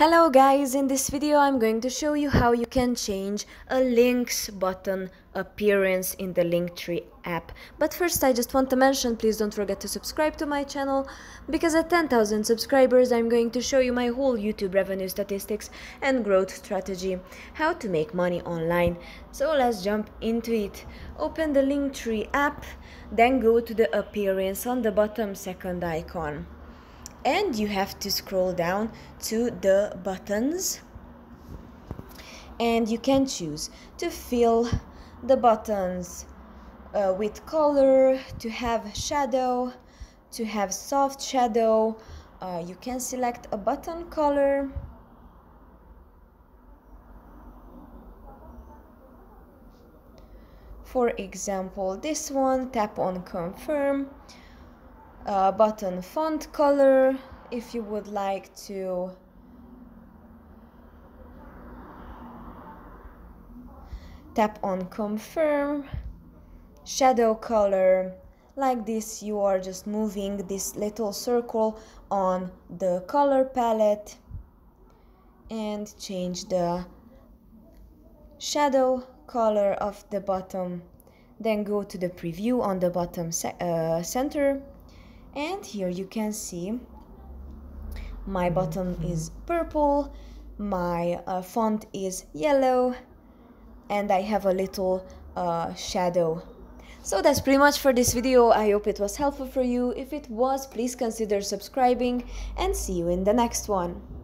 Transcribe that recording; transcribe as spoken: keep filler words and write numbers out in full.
Hello guys, in this video I'm going to show you how you can change a links button appearance in the Linktree app. But first I just want to mention, please don't forget to subscribe to my channel, because at ten thousand subscribers I'm going to show you my whole YouTube revenue statistics and growth strategy, how to make money online. So let's jump into it. Open the Linktree app, then go to the appearance on the bottom second icon. And you have to scroll down to the buttons, and you can choose to fill the buttons uh, with color, to have shadow, to have soft shadow. Uh, you can select a button color, for example this one. Tap on confirm. Uh, button font color, if you would like to, tap on confirm. Shadow color, like this you are just moving this little circle on the color palette and change the shadow color of the bottom. Then go to the preview on the bottom uh, center. And here you can see my button is purple, my uh, font is yellow, and I have a little uh, shadow. So that's pretty much for this video. I hope it was helpful for you. If it was, please consider subscribing, and see you in the next one.